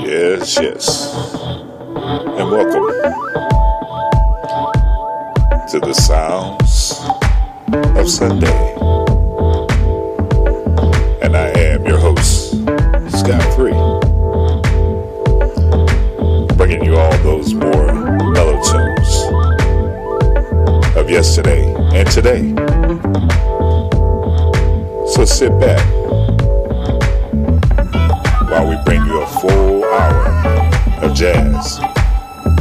Yes. And welcome to the sounds of Sunday. And I am your host, Scott Free, bringing you all those more mellow tunes of yesterday and today. So sit back while we bring you a full hour of jazz,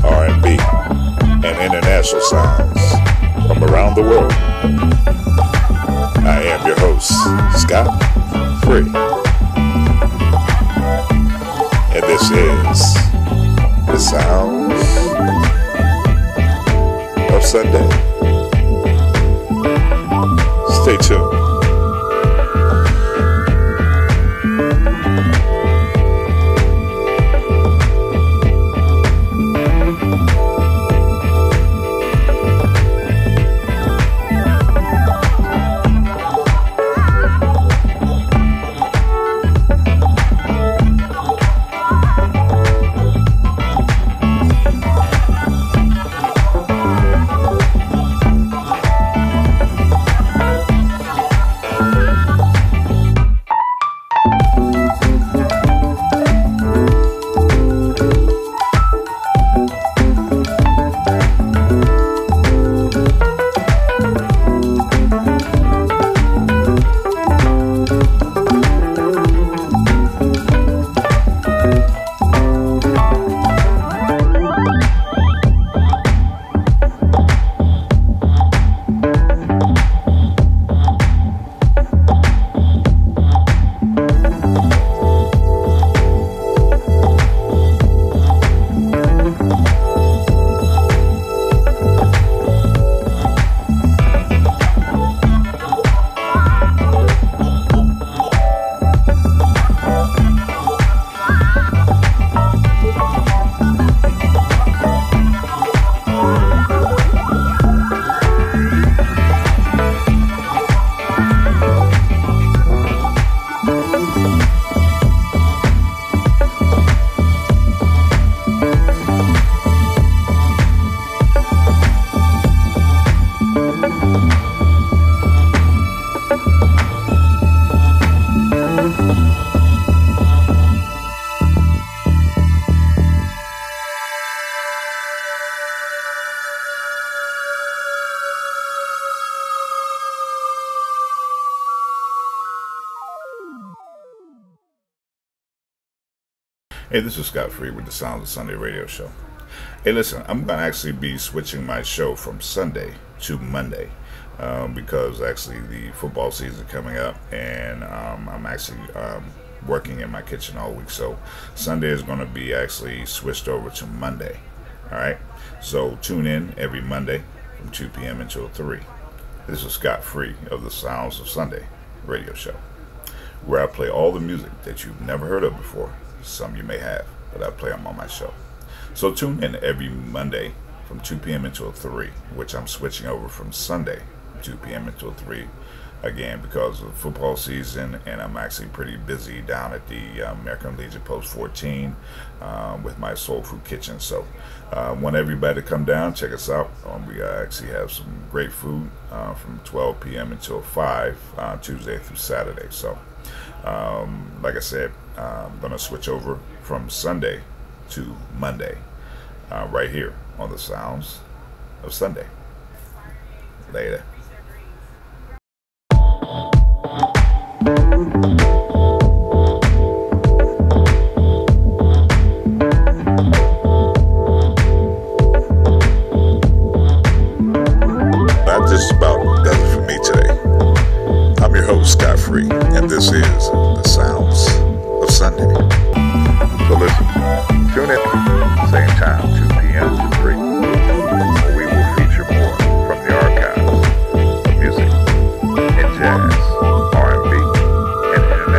R&B, and international sounds from around the world. I am your host, Scott Free, and this is the sounds of Sunday. Stay tuned. Hey, this is Scott Free with the Sounds of Sunday radio show. Hey, listen, I'm going to actually be switching my show from Sunday to Monday because actually the football season is coming up, and I'm actually working in my kitchen all week. So Sunday is going to be actually switched over to Monday. All right. So tune in every Monday from 2 p.m. until 3. This is Scott Free of the Sounds of Sunday radio show, where I play all the music that you've never heard of before. Some you may have, but I play them on my show. So tune in every Monday from 2 p.m. until 3, which I'm switching over from Sunday, 2 p.m. until 3, again, because of football season, and I'm actually pretty busy down at the American Legion Post 14 with my Soul Food Kitchen. So I want everybody to come down, check us out. We actually have some great food from 12 p.m. until 5, Tuesday through Saturday. So like I said, I'm going to switch over from Sunday to Monday right here on the Sounds of Sunday. Later. That just about does it for me today. I'm your host, Scott Free, and this is the Sounds of Sunday. So listen, tune in, same time, 2 p.m. to 3. We will feature more from the archives of music and jazz, R&B, and